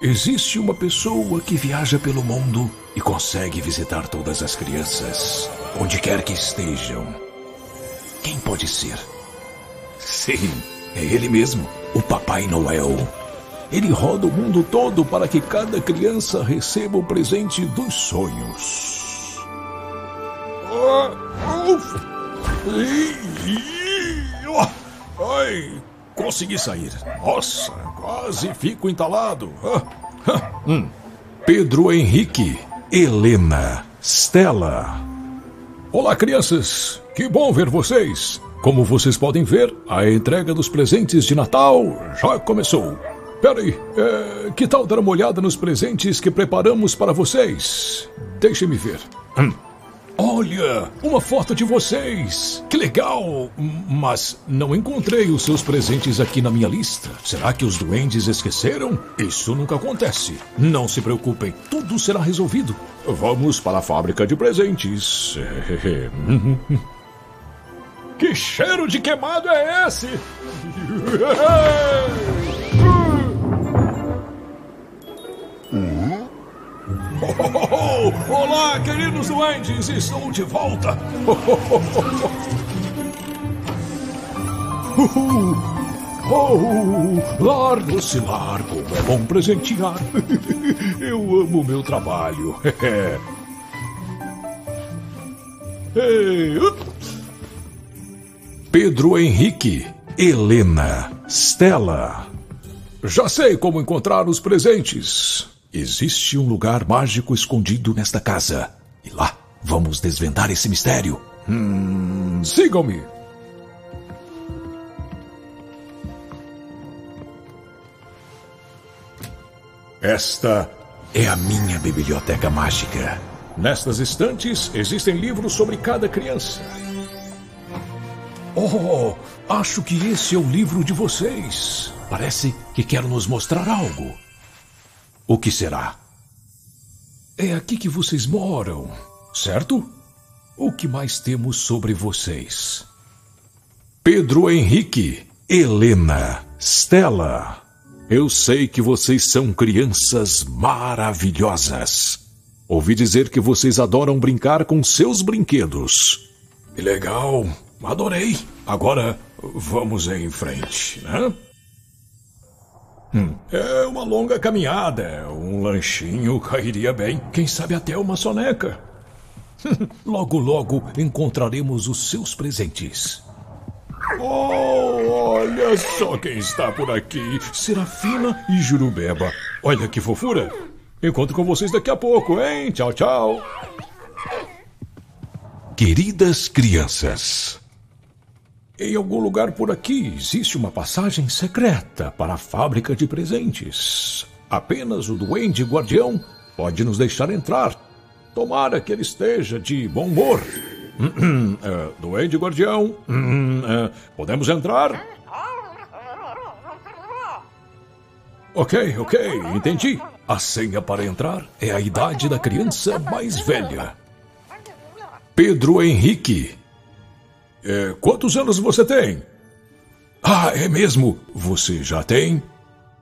Existe uma pessoa que viaja pelo mundo e consegue visitar todas as crianças, onde quer que estejam. Quem pode ser? Sim, é ele mesmo, o Papai Noel. Ele roda o mundo todo para que cada criança receba o presente dos sonhos. Ai, consegui sair. Nossa, quase fico entalado. Pedro Henrique, Helena, Stella. Olá, crianças. Que bom ver vocês. Como vocês podem ver, a entrega dos presentes de Natal já começou. Peraí, que tal dar uma olhada nos presentes que preparamos para vocês? Deixem-me ver. Olha, uma foto de vocês! Que legal! Mas não encontrei os seus presentes aqui na minha lista. Será que os duendes esqueceram? Isso nunca acontece. Não se preocupem, tudo será resolvido. Vamos para a fábrica de presentes. Que cheiro de queimado é esse? Olá, queridos duendes, estou de volta. Largo-se largo, é bom presentear. Eu amo meu trabalho. Pedro Henrique, Helena, Stella. Já sei como encontrar os presentes. Existe um lugar mágico escondido nesta casa. E lá vamos desvendar esse mistério. Sigam-me. Esta é a minha biblioteca mágica. Nestas estantes existem livros sobre cada criança. Oh, acho que esse é o livro de vocês. Parece que quer nos mostrar algo. O que será? É aqui que vocês moram, certo? O que mais temos sobre vocês? Pedro Henrique, Helena, Stella. Eu sei que vocês são crianças maravilhosas. Ouvi dizer que vocês adoram brincar com seus brinquedos. Que legal, adorei. Agora vamos em frente, né? É uma longa caminhada. Um lanchinho cairia bem. Quem sabe até uma soneca. Logo, logo encontraremos os seus presentes. Oh, olha só quem está por aqui. Seraphina e Jurubeba. Olha que fofura. Encontro com vocês daqui a pouco, hein? Tchau, tchau. Queridas crianças, em algum lugar por aqui existe uma passagem secreta para a fábrica de presentes. Apenas o Duende Guardião pode nos deixar entrar. Tomara que ele esteja de bom humor. Duende Guardião, podemos entrar? Ok, entendi. A senha para entrar é a idade da criança mais velha. Pedro Henrique. Quantos anos você tem? Ah, é mesmo? Você já tem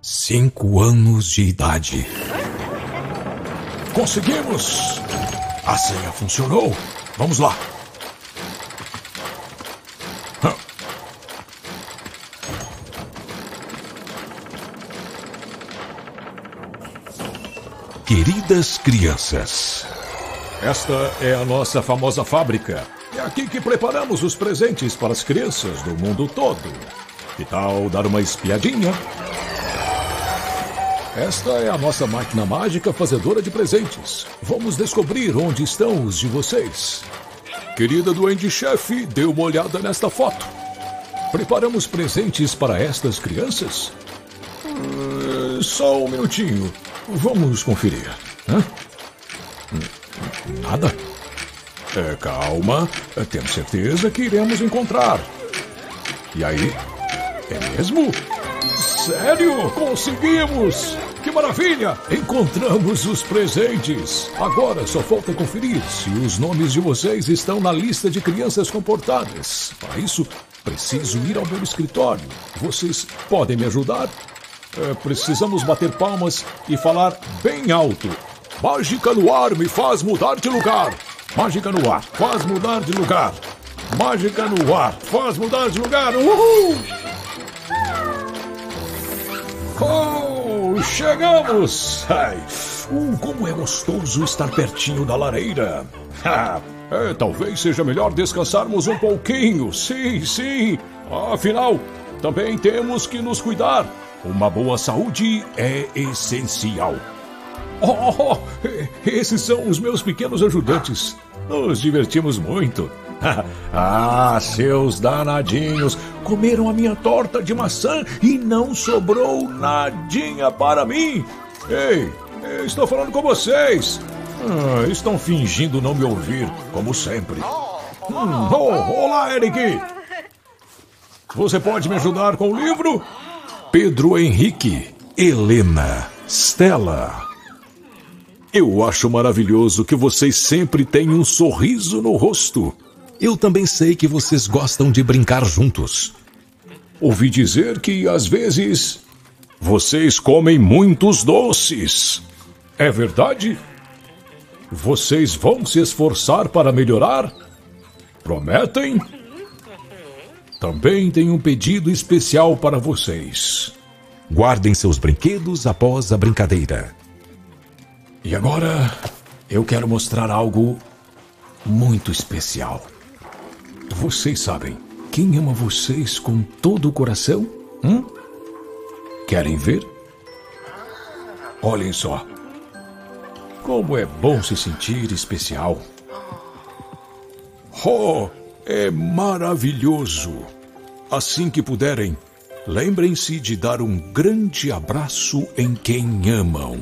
5 anos de idade. Conseguimos! A senha funcionou. Vamos lá. Queridas crianças, esta é a nossa famosa fábrica. É aqui que preparamos os presentes para as crianças do mundo todo. Que tal dar uma espiadinha? Esta é a nossa máquina mágica fazedora de presentes. Vamos descobrir onde estão os de vocês. Querida Duende Chef, dê uma olhada nesta foto. Preparamos presentes para estas crianças? Só um minutinho. Vamos conferir. Nada? Calma, temos certeza que iremos encontrar. E aí? É mesmo? Sério? Conseguimos! Que maravilha! Encontramos os presentes! Agora só falta conferir se os nomes de vocês estão na lista de crianças comportadas. Para isso, preciso ir ao meu escritório. Vocês podem me ajudar? Precisamos bater palmas e falar bem alto. Mágica no ar me faz mudar de lugar. Mágica no ar, faz mudar de lugar. Mágica no ar, faz mudar de lugar. Uhul! Oh, chegamos! Ai, como é gostoso estar pertinho da lareira. Talvez seja melhor descansarmos um pouquinho. Sim. Afinal, também temos que nos cuidar. Uma boa saúde é essencial. Oh, esses são os meus pequenos ajudantes. Nos divertimos muito. Ah, seus danadinhos, comeram a minha torta de maçã e não sobrou nadinha para mim. Ei, estou falando com vocês. Estão fingindo não me ouvir, como sempre. Olá, Eric. Você pode me ajudar com o livro? Pedro Henrique, Helena, Stella. Eu acho maravilhoso que vocês sempre têm um sorriso no rosto. Eu também sei que vocês gostam de brincar juntos. Ouvi dizer que, às vezes, vocês comem muitos doces. É verdade? Vocês vão se esforçar para melhorar? Prometem? Também tenho um pedido especial para vocês. Guardem seus brinquedos após a brincadeira. E agora, eu quero mostrar algo muito especial. Vocês sabem quem ama vocês com todo o coração? Querem ver? Olhem só. Como é bom se sentir especial. Oh, é maravilhoso. Assim que puderem, lembrem-se de dar um grande abraço em quem amam.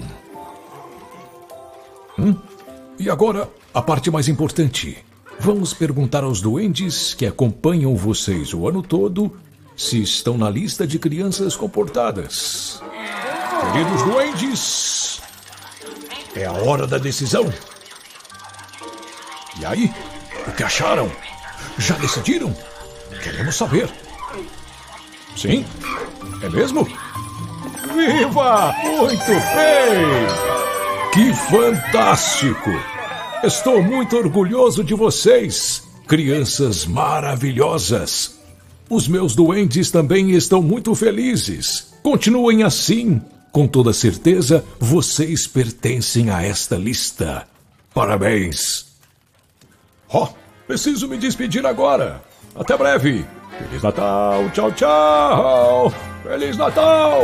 E agora, a parte mais importante. Vamos perguntar aos duendes que acompanham vocês o ano todo se estão na lista de crianças comportadas. Queridos duendes, é a hora da decisão. E aí, o que acharam? Já decidiram? Queremos saber. Sim? É mesmo? Viva! Muito bem! Que fantástico! Estou muito orgulhoso de vocês, crianças maravilhosas. Os meus duendes também estão muito felizes. Continuem assim. Com toda certeza, vocês pertencem a esta lista. Parabéns! Oh, preciso me despedir agora. Até breve. Feliz Natal! Tchau, tchau! Feliz Natal!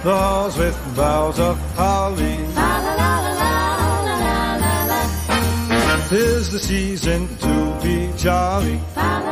Claws with boughs of holly. La la la la la la la la. 'Tis the season to be jolly. La, la.